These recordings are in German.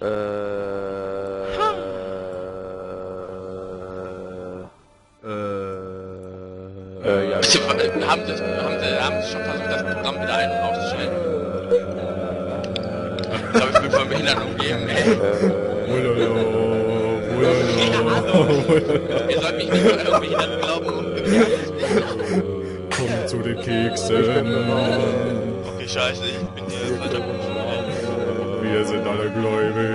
Ja, haben sie schon versucht, das Programm wieder ein- und aufzustellen? Ich glaube, ich bin von Behinderten umgeben, ey. Ihr sollt mich nicht von einem Behinderten glauben. Komm zu den Keksen. Okay, scheiße, ich bin hier falscher Buch. Wir sind alle gläubig.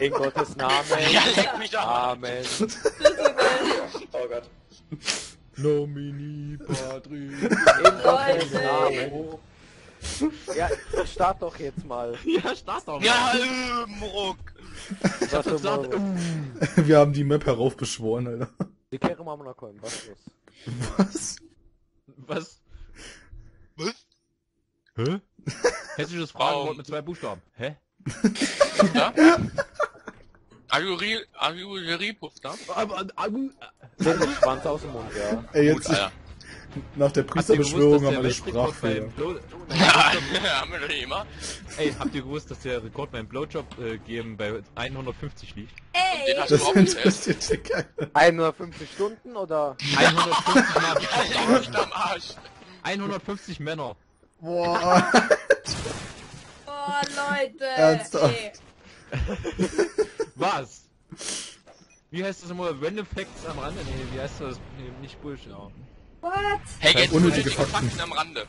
In Gottes Namen. Ja, leck mich doch. Amen. Oh Gott. Nomini Patri. In Gottes Namen. Ja, start doch jetzt mal. Ja, start doch mal. Ja, Ruck. Ich hab gesagt, wir haben die Map heraufbeschworen, Alter. Die Kehre mal noch kommen, was ist los? Was? Was? Hä? Hessisches Fragenwort mit 2 Buchstaben. Hä? Ja? Aguriri-Puffner? Schwanz aus dem Mund, ja. Ey, jetzt... Gut, nach der Priesterbeschwörung haben wir eine Sprachfehler. Ja, haben wir doch immer. Ey, habt ihr gewusst, dass der Rekord beim Blowjob-Geben bei 150 liegt? Ey! Den hast du auch getestet. 150 Stunden, oder? 150 Männer. 150 Männer. Boah. Boah, Leute. Ernsthaft? Ey. Was? Wie heißt das immer? Random Facts am Rande? Nee, wie heißt das? Nee, nicht Bullshit. What? Hey, jetzt unnötige Fakten am Rande.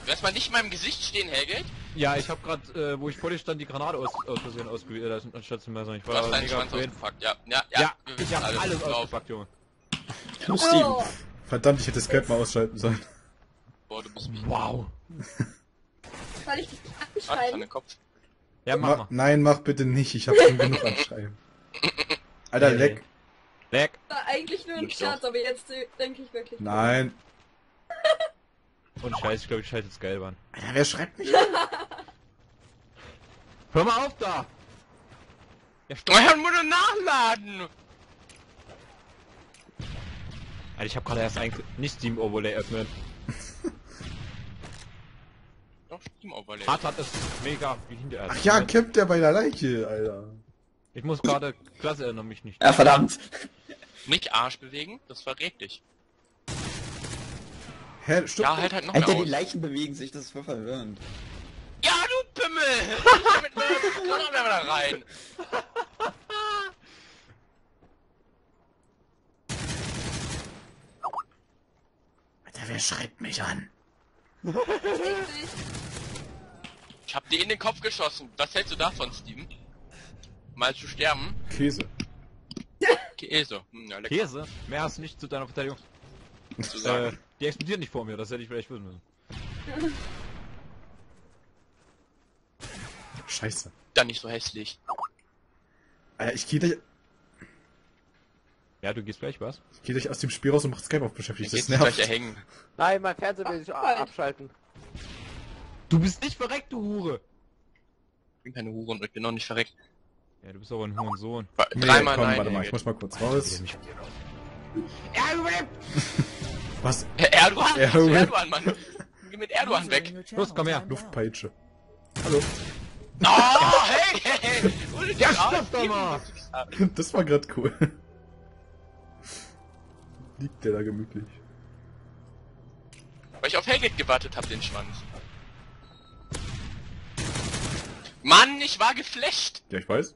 Du wirst mal nicht in meinem Gesicht stehen, Helgeld? Ja, ich hab grad, wo ich vor dir stand, die Granate aus Versehen ausgewählt, anstatt zum Messer. Ich war mega Schwanz ausgepackt, ja. Ja, ich hab alles ausgepackt, Junge. Oh. Steam. Verdammt, ich hätte Skype mal ausschalten sollen. Boah, du bist mich. Wow. Soll ich dich anschreiben? Den Kopf. Ja, mach mal. Nein, mach bitte nicht, ich hab schon genug anschreiben. Alter, nee. Leck. Leck. War eigentlich nur ein Scherz, aber jetzt denke ich wirklich. Nein. Und scheiße, ich glaube, ich schalte jetzt gelb an. Alter, wer schreibt mich? Hör mal auf da! Ja, stopp! Ich muss nur nachladen! Alter, ich hab gerade erst eigentlich nicht Steam Overlay öffnen. Hart hat es mega behindert. Ach ja, kämpft der bei der Leiche, Alter. Ich muss gerade... Klasse erinnere mich nicht. Ja, verdammt. Nicht Arsch bewegen, das verrät dich. Hä, stimmt. Ja, halt noch Alter, die Leichen bewegen sich, das ist voll verwirrend. Ja, du Pimmel! Ich bin mit meinem Kanal da rein! Alter, wer schreibt mich an? Ich hab dir in den Kopf geschossen. Was hältst du davon, Steven? Mal zu sterben? Käse. Käse. Hm, ja, Käse? Mehr hast du nicht zu deiner Verteidigung. Zu sagen. Die explodieren nicht vor mir, das hätte ich vielleicht wissen müssen. Scheiße. Dann nicht so hässlich. Alter, ich geh dich... Ja, du gehst gleich was? Ich geh dich aus dem Spiel raus und mach Skype auf beschäftigt. Das nervt. Erhängen. Nein, mein Fernseher will sich abschalten. Du bist nicht verreckt, du Hure! Ich bin keine Hure und ich bin noch nicht verreckt. Ja, du bist aber ein Hurensohn. Nee, dreimal komm, nein, warte mal, ich muss mal kurz raus. Er überlebt! Was? Erdogan? Erdogan, Mann! Geh mit Erdogan weg! Los, komm her! Luftpeitsche. Hallo. Oh, hey, hey, hey! Ja, stopp doch mal! Das war grad cool. Liegt der da gemütlich? Weil ich auf Helgeld gewartet hab, den Schwanz. Mann, ich war geflasht! Ja, ich weiß.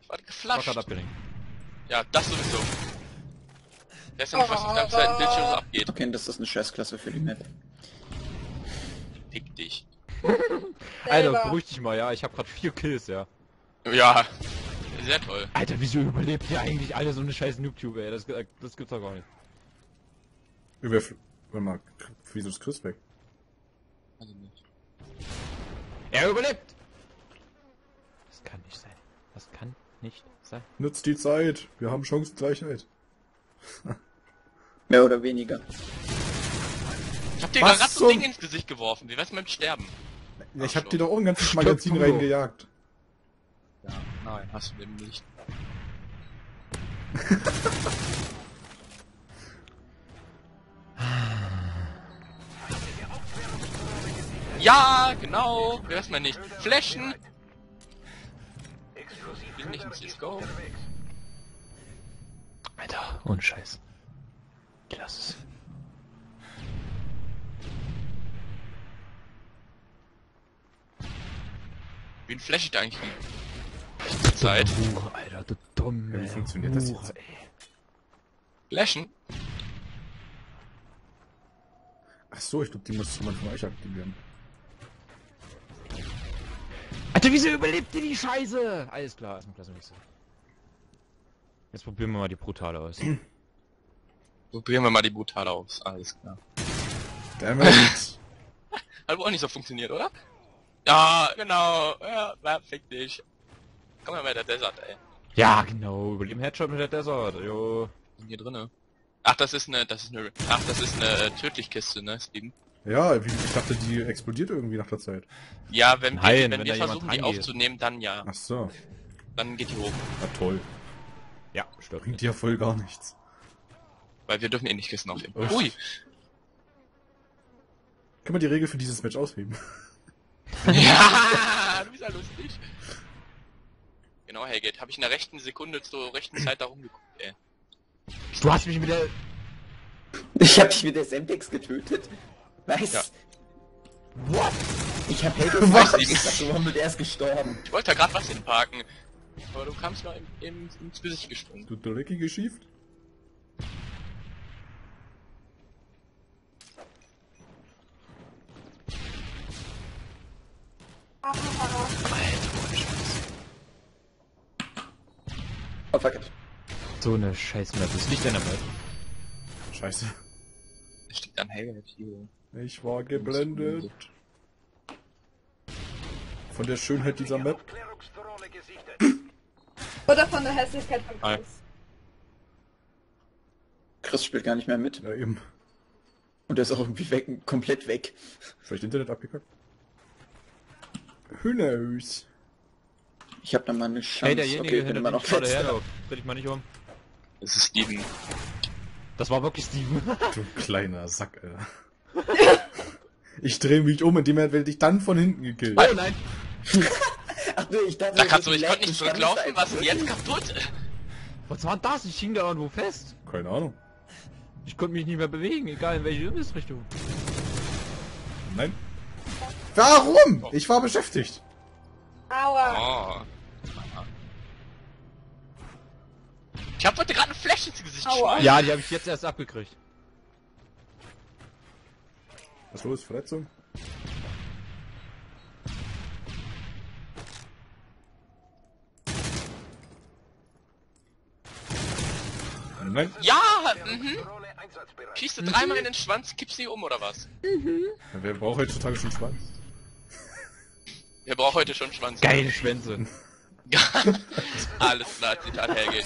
Ich war geflasht. Ja, das sowieso. Der ist ja nicht, was mit deinem zweiten Bildschirm so abgeht. Okay, das ist eine Scheißklasse für die Map. Fick dich. Alter, beruhig dich mal, ja. Ich hab grad 4 Kills, ja. Ja. Sehr toll. Alter, wieso überlebt hier eigentlich alle so eine scheiß Noob-Tube, ey? Das gibt's doch gar nicht. Warte mal, wieso ist Chris weg? Also nicht. Er überlebt! Das kann nicht sein. Das kann nicht sein. Nutzt die Zeit. Wir haben Chancengleichheit. Mehr oder weniger. Ich hab dir gerade so ein Ding ins Gesicht geworfen. Wie wär's mit dem Sterben? Ja, ich hab dir doch auch ein ganzes Magazin reingejagt. Ja, nein, hast du eben nicht. Ja, genau. Hörst du mal nicht. Flächen. Ich bin nicht in CSGO. Alter, ohne Scheiß. Lass es. Wie ein Flash da eigentlich. Zeit. Hure, Alter, du dumme. Ja, wie funktioniert Hure, das jetzt? Flashen? Ach so, ich glaube, die muss jemand von euch aktivieren. Alter, wieso überlebt ihr die Scheiße? Alles klar, erstmal klasse nicht so. Jetzt probieren wir mal die Brutale aus. Probieren wir mal die Brutale aus, alles klar. Damn it. Hat wohl auch nicht so funktioniert, oder? Ja, genau. Ja, fick dich. Komm mal bei der Desert, ey. Ja, genau. Überleben Headshot mit der Desert, jo. Was ist hier drinne? Ach, das ist eine Tödlichkiste, ne, Steam? Ja, ich dachte, die explodiert irgendwie nach der Zeit. Ja, wenn wir versuchen, die aufzunehmen, dann ja. Ach so. Dann geht die hoch. Na toll. Ja, stört. Bringt ja voll gar nichts. Weil wir dürfen eh nicht Kisten aufnehmen. Uff. Ui! Können wir die Regel für dieses Match ausheben? Ja, du bist ja lustig. Genau, Helgate, habe ich in der rechten Sekunde zur rechten Zeit da rumgeguckt, ey. Du hast mich mit der... Ich hab dich mit der Semtex getötet. Nice. Ja. What? Ich hab Helgate getötet. Du bist erst gestorben. Ich wollte da gerade was hinparken. Aber du kamst mal ins Gesicht gesprungen. Du Drecki geschieft? Oh fuck it. So eine Scheiß-Map, das liegt an der Map. Scheiße. Es liegt an Helgate hier. Ich war geblendet. Von der Schönheit dieser Map. Oder von der Hässlichkeit von Chris. Chris spielt gar nicht mehr mit. Ja, eben. Und er ist auch irgendwie weg, komplett weg. Vielleicht Internet abgekackt? Hühnerhüß. Ich hab da mal eine Chance. Hey, derjenige, okay, bin immer noch gerade her, doch. Dreh dich mal nicht um. Es ist Steven. Das war wirklich Steven. Du kleiner Sack, Alter. Ich drehe mich um, indem er dich dann von hinten gekillt. Oh nein! Ach nee, ich dachte, da kannst du, ich konnte nicht zurücklaufen, was ist jetzt kaputt? Was war das? Ich hing da irgendwo fest. Keine Ahnung. Ich konnte mich nicht mehr bewegen, egal in welche Himmelsrichtung. Nein. Warum? Ich war beschäftigt. Aua. Oh. Ich hab heute gerade eine Flash ins Gesicht geschlagen. Ja, die habe ich jetzt erst abgekriegt. Was los? Verletzung? Nein. Ja! Mhm! Schießt du dreimal in den Schwanz, kippst sie um, oder was? Mhm. Ja, wer braucht heutzutage schon Schwanz? Wer braucht heute schon Schwanz? Geile Schwänze! Alles klar, Zitat hergeht.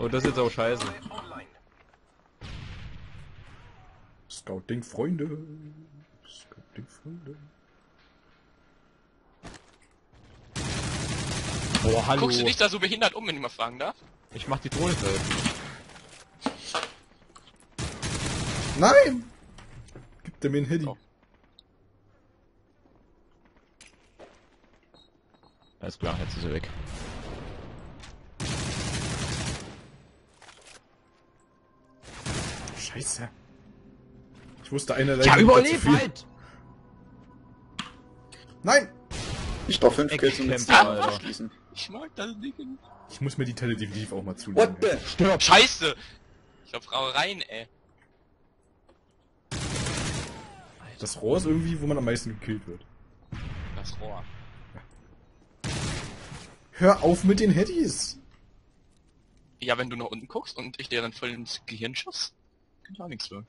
Oh, das ist jetzt auch scheiße. Scouting Freunde! Scouting Freunde! Oh, hallo! Guckst du nicht da so behindert um, wenn ich mal fragen darf? Ich mach die Drohne fällt. Nein! Gib dir mir einen Hiddy. Oh. Alles klar, jetzt ist er weg. Scheiße. Ich wusste eine Leiche. Ja, überlebt halt! Nein! Ich brauch 5 Kills und jetzt abschließen. Ich mag das nicht. Ich muss mir die Telle definitiv auch mal zulegen. What the? Stirb! Scheiße! Ich hab Frau rein, ey. Das Rohr ist irgendwie, wo man am meisten gekillt wird. Das Rohr. Ja. Hör auf mit den Headies! Ja, wenn du nach unten guckst und ich dir dann voll ins Gehirn schuss, kann auch nichts mehr.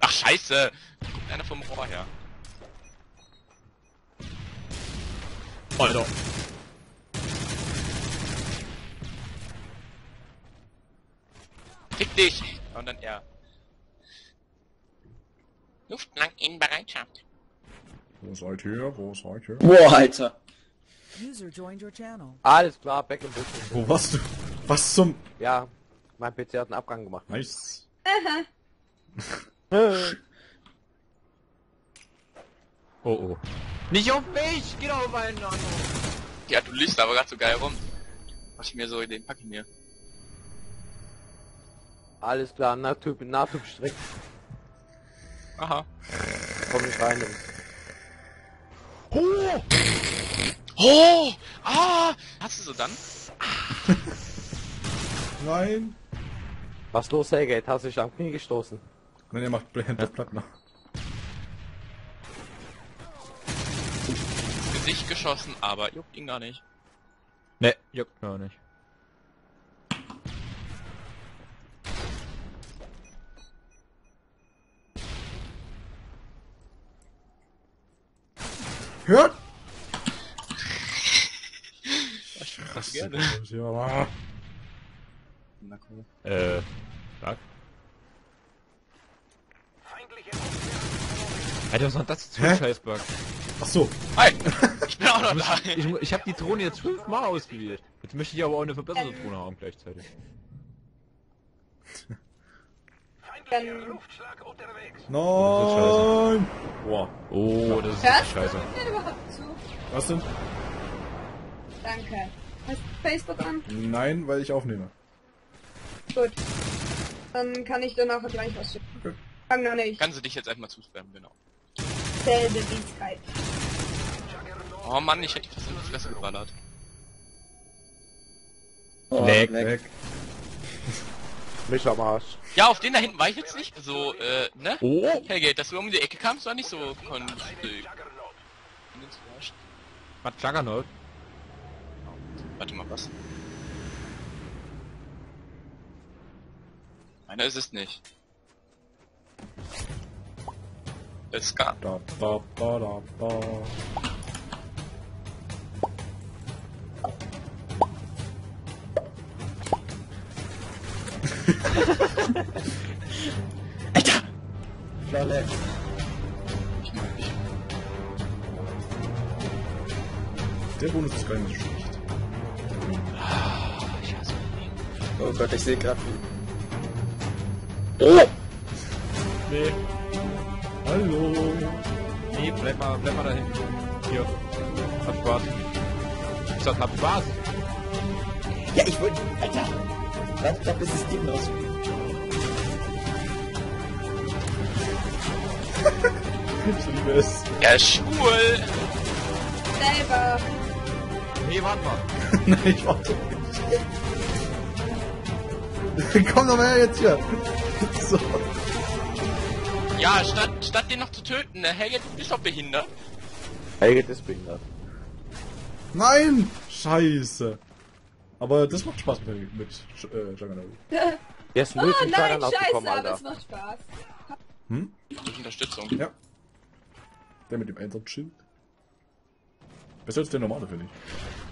Ach, scheiße! Da kommt einer vom Rohr her. Alter. Fick dich! Und dann er. Luftlang in Bereitschaft. Wo seid ihr? Wo seid ihr? Boah, Alter! User joined your channel. Alles klar, back in business. Wo warst du? Was zum... Ja, mein PC hat einen Abgang gemacht. Nice. Aha. Oh oh. Nicht auf mich! Geh doch auf einen anderen! Ja, du liegst aber gerade so geil rum. Mach ich mir so, den pack ich mir. Alles klar, Nahtyp strikt. Aha. Komm nicht rein. Oh! Oh! Ah! Hast du so dann? Nein! Was los, Hellgate? Hast du dich am Knie gestoßen? Nein, ihr macht hinter Plattner. Ins Gesicht geschossen, aber juckt ihn gar nicht. Ne, juckt mir auch nicht. Hört! Das gerne. Na cool. Stark. Alter, was war das jetzt für ein Scheißbug? Achso. Hi! Ich bin auch noch da! Ich hab die Drohne jetzt 5-mal ausgewählt. Jetzt möchte ich aber auch eine verbesserte Drohne haben gleichzeitig. Nein! Boah. Oh, das ist echt scheiße. Was denn? Danke. Hast du Facebook an? Nein, weil ich aufnehme. Gut. Dann kann ich danach gleich was schicken. Okay. Kann noch nicht. Kannst du dich jetzt einmal zuspammen, genau. Selbe Wieskeit. Oh Mann, ich hätte fast in die Fresse geballert. Oh, leck. Mich am Arsch. Ja, auf den da hinten war ich jetzt nicht so, ne? Oh! Hellgate, dass du um die Ecke kamst, war nicht so konstig. Was, Juggernaut? Warte mal, was? Einer ist es nicht. Es ist gar... Alter! Schale. Ich mag dich. Der Bonus ist gar nicht so schlecht. Ich hasse ihn. Oh Gott, ich sehe gerade wie... Oh! Nee. Hallo! Nee, bleib mal dahin. Hier. Hab Spaß. Ich sag, hab Spaß! Ja, ich wollte... Alter! Ich glaub, das ist Steam los. Ich liebe es. Ja, schwul! Selber! Nee, warte mal. Nein, ich warte nicht. Komm doch mal her jetzt hier! So. Ja, statt den noch zu töten, ne? Helge, du bist doch behindert. Helge ist behindert. Nein! Scheiße! Aber das macht Spaß mit Juggernaut. Yes, oh nein, scheiße, aber es macht Spaß. Hm? Durch Unterstützung. Ja. Der mit dem Einsatzschild. Besser als der normale, finde ich.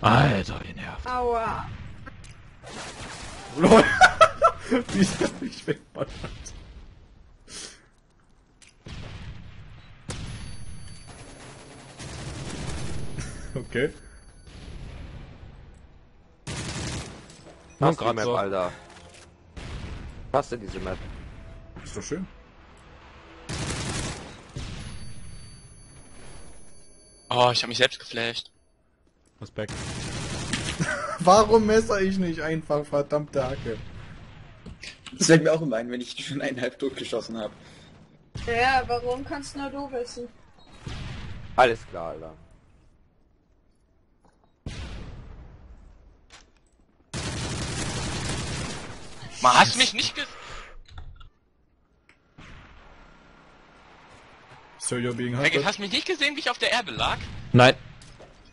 Alter, ihr nervt. Aua. LOL. Wie ist das nicht wegballert? Okay. Passt die Map, so. Alter. Passt in diese Map. Ist doch schön. Oh, ich hab mich selbst geflasht. Respekt. Warum messer ich nicht einfach, verdammte Hacke? Das fällt mir auch immer ein, wenn ich schon einen halb tot geschossen habe. Ja, warum kannst nur du wissen? Alles klar, Alter. Man, hast du mich nicht ge... So, Hellgate, hast du mich nicht gesehen, wie ich auf der Erde lag? Nein.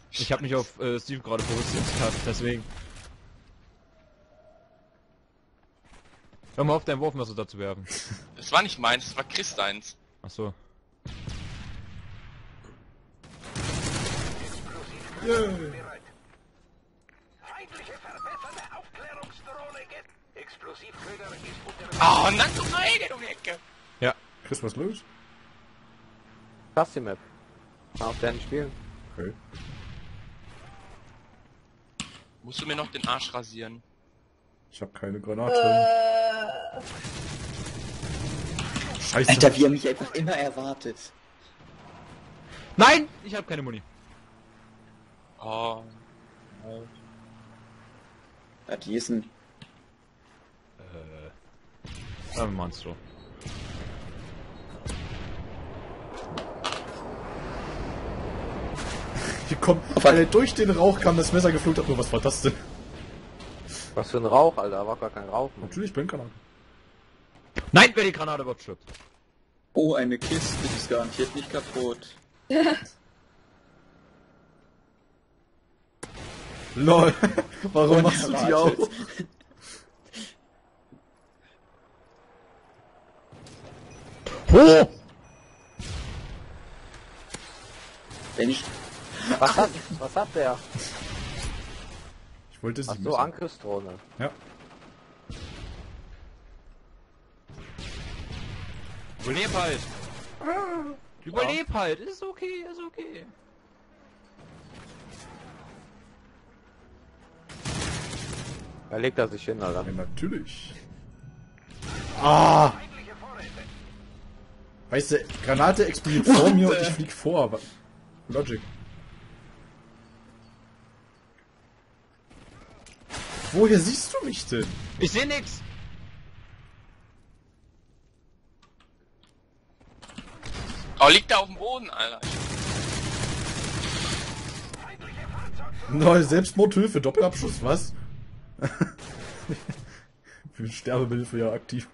Ich hab mich auf Steam gerade positioniert, deswegen. Hör mal auf, deinen Wurfmesser dazu werfen. Das war nicht meins, das war Christeins. Ach so. Yeah. Oh, und dann kommt noch Hellgate um die Ecke! Ja. Chris, was los? Passt die Map. Auf deinen Spielen. Okay. Musst du mir noch den Arsch rasieren? Ich hab keine Granate. Scheiße. Alter, wie er mich einfach immer erwartet. Nein! Ich hab keine Muni. Oh. Oh. Ja, die ist ein... Monster. Hier kommt... durch den Rauch kam das Messer geflutet. Nur was war das denn? Was für ein Rauch, Alter. War gar kein Rauch. Mann. Natürlich Brennkanal. Nein, wer die Granate überschüttet. Oh, eine Kiste, die ist garantiert nicht kaputt. LOL, warum machst du die auf? Oh! Wenn ich... Was hat der? Ich wollte es nicht. Ach so, Angriffsdrohne. Ja. Überleb halt! Überleb halt! Ist okay, ist okay! Da legt er sich hin, Alter. Ja, natürlich! Ah! Weißt du, Granate explodiert vor mir und ich flieg vor, aber... Logic. Woher siehst du mich denn? Ich seh nix! Oh, liegt da auf dem Boden, Alter. Neue Selbstmordhilfe, Doppelabschuss, was? Für Sterbehilfe ja aktiv.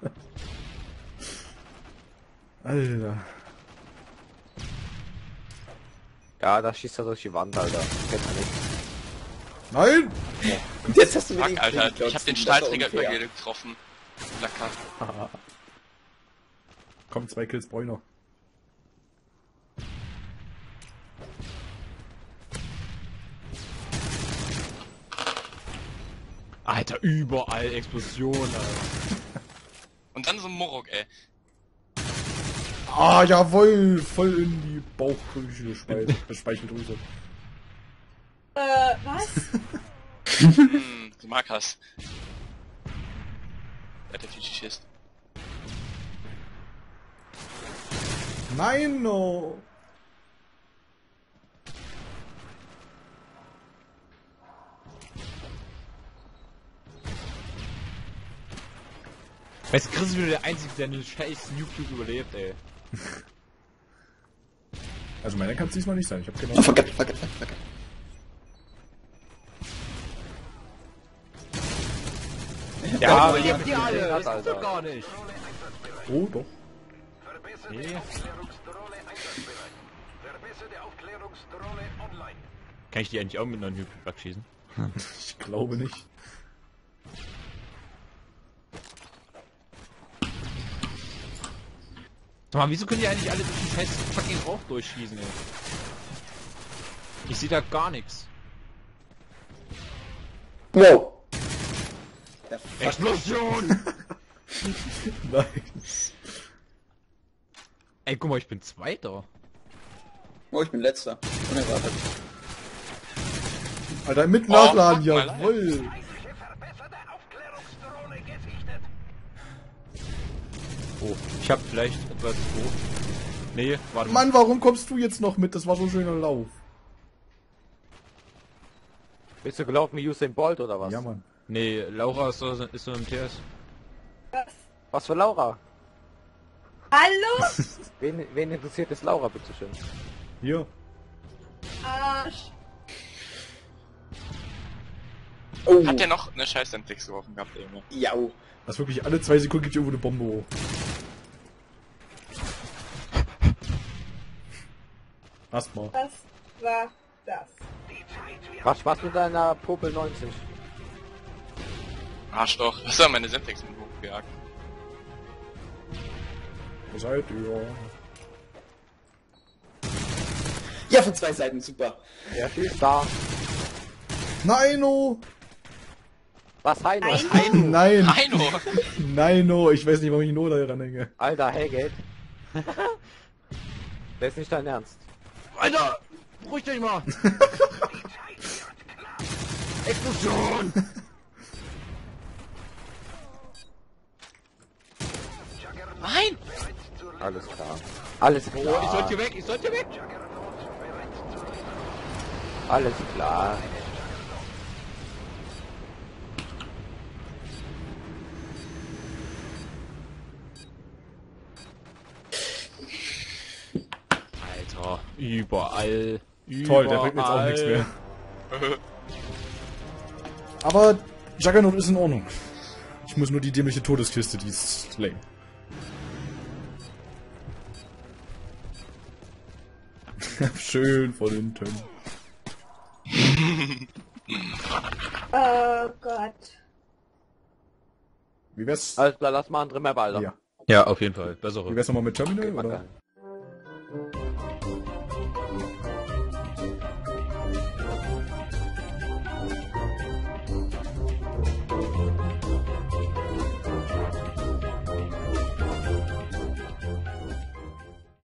Alter. Ja, da schießt er durch die Wand, Alter. Kennt man nicht. Nein! Oh. Jetzt hast du mich, Alter. Ich hab den Stahlträger getroffen. Plakat. Komm, 2 Kills brauch ich noch. Alter, überall Explosionen, Alter. Und dann so ein Morok, ey. Ah, jawohl, voll in die Bauchdrüse, Speicheldrüse. Was? Du mag hast. Der hat ja viel Schiss. Nein, no! Weißt du, Chris ist wieder der Einzige, der den scheiß Nuke-Tube überlebt, ey. Also meiner kann es diesmal nicht sein, ich hab genau... Oh, fuck. Ja, aber ihr habt die alle, das ist doch gar nicht. Oh, doch. Nee. Kann ich die eigentlich auch mit einer Nuke-Tube abschießen? Ich glaube nicht. Mann, wieso können die eigentlich alle durch den scheiß fucking Rauch durchschießen, ey? Ich sehe da gar nichts. Wow! Explosion! Nice. Ey, guck mal, ich bin Zweiter. Oh, ich bin Letzter. Unerwartet. Alter, mit Nachladen, jawoll! Oh, ich hab vielleicht etwas doof. Nee, warte mal. Mann, warum kommst du jetzt noch mit? Das war so ein schöner Lauf. Bist du gelaufen wie Usain Bolt oder was? Ja, Mann. Nee, Laura ist so im TS. Was für Laura? Hallo? Wen interessiert es Laura, bitteschön? Hier. Arsch. Oh. Hat der noch eine scheiß Entdeckung geworfen gehabt, eben? Ja. Was wirklich, alle 2 Sekunden gibt irgendwo eine Bombe hoch. Erstmal. Was war das? Mach Spaß mit deiner Popel 90. Arschloch, was war meine Semtex mit hochgejagt? Wo seid ihr? Ja, von 2 Seiten, super. Ja, viel Spaß. Nein, oh! Was, Heino? Heino? Nein! Heino! Nein, oh, ich weiß nicht, warum ich No da ranhänge. Alter, hey, Geld. Das ist nicht dein Ernst. Alter! Ruhig dich mal! Explosion! Nein! Alles klar. Alles klar. Oh, ich sollte weg, ich sollte weg. Alles klar. Alter, überall. Toll, der bringt jetzt auch nichts mehr. Aber Juggernaut ist in Ordnung. Ich muss nur die dämliche Todeskiste, die ist slang. Schön vor den Tönen. Oh Gott. Wie wär's? Alles klar, lass mal andere Map, Alter. Ja, auf jeden Fall. Bessere. Wie wär's nochmal mit Terminal, okay, oder?